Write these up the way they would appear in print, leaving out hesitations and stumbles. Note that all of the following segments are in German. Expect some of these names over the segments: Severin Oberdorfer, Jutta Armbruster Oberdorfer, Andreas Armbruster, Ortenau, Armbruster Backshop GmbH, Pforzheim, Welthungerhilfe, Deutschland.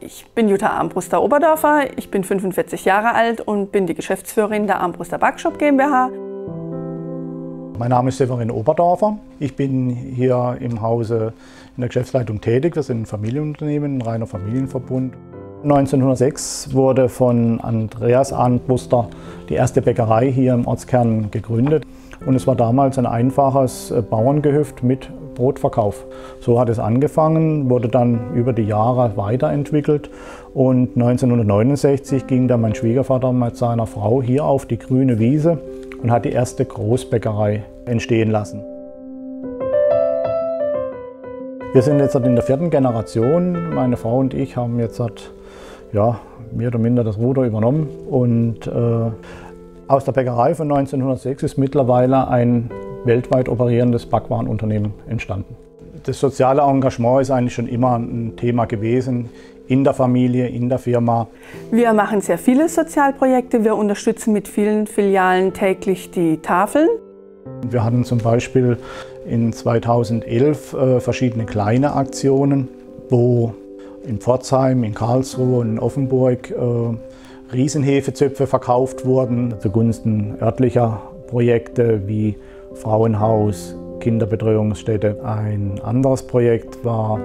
Ich bin Jutta Armbruster Oberdorfer, ich bin 45 Jahre alt und bin die Geschäftsführerin der Armbruster Backshop GmbH. Mein Name ist Severin Oberdorfer. Ich bin hier im Hause in der Geschäftsleitung tätig. Wir sind ein Familienunternehmen, ein reiner Familienverbund. 1906 wurde von Andreas Armbruster die erste Bäckerei hier im Ortskern gegründet. Und es war damals ein einfaches Bauerngehöft mit Brotverkauf. So hat es angefangen, wurde dann über die Jahre weiterentwickelt und 1969 ging dann mein Schwiegervater mit seiner Frau hier auf die grüne Wiese und hat die erste Großbäckerei entstehen lassen. Wir sind jetzt in der vierten Generation. Meine Frau und ich haben jetzt mehr oder minder das Ruder übernommen und aus der Bäckerei von 1906 ist mittlerweile ein weltweit operierendes Backwarenunternehmen entstanden. Das soziale Engagement ist eigentlich schon immer ein Thema gewesen, in der Familie, in der Firma. Wir machen sehr viele Sozialprojekte. Wir unterstützen mit vielen Filialen täglich die Tafeln. Wir hatten zum Beispiel in 2011 verschiedene kleine Aktionen, wo in Pforzheim, in Karlsruhe und in Offenburg Riesenhefezöpfe verkauft wurden zugunsten örtlicher Projekte wie Frauenhaus, Kinderbetreuungsstätte. Ein anderes Projekt war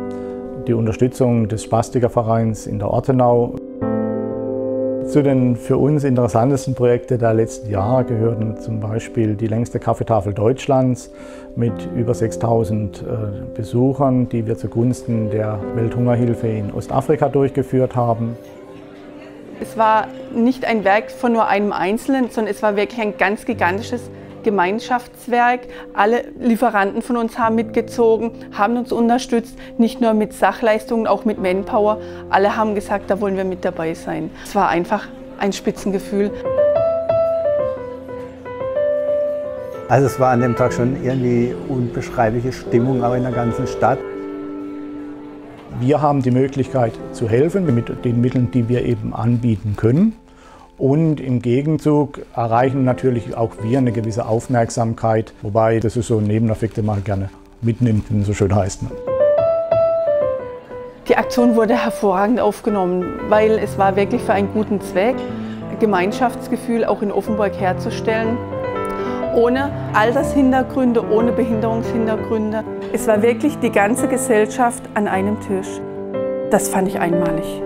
die Unterstützung des Spastikervereins in der Ortenau. Zu den für uns interessantesten Projekten der letzten Jahre gehörten zum Beispiel die längste Kaffeetafel Deutschlands mit über 6000 Besuchern, die wir zugunsten der Welthungerhilfe in Ostafrika durchgeführt haben. Es war nicht ein Werk von nur einem Einzelnen, sondern es war wirklich ein ganz gigantisches Gemeinschaftswerk. Alle Lieferanten von uns haben mitgezogen, haben uns unterstützt, nicht nur mit Sachleistungen, auch mit Manpower. Alle haben gesagt, da wollen wir mit dabei sein. Es war einfach ein Spitzengefühl. Also es war an dem Tag schon irgendwie unbeschreibliche Stimmung, aber in der ganzen Stadt. Wir haben die Möglichkeit zu helfen mit den Mitteln, die wir eben anbieten können. Und im Gegenzug erreichen natürlich auch wir eine gewisse Aufmerksamkeit, wobei das ist so ein Nebeneffekt, den man gerne mitnimmt, wenn es so schön heißt. Die Aktion wurde hervorragend aufgenommen, weil es war wirklich für einen guten Zweck, Gemeinschaftsgefühl auch in Offenburg herzustellen, ohne Altershintergründe, ohne Behinderungshintergründe. Es war wirklich die ganze Gesellschaft an einem Tisch. Das fand ich einmalig.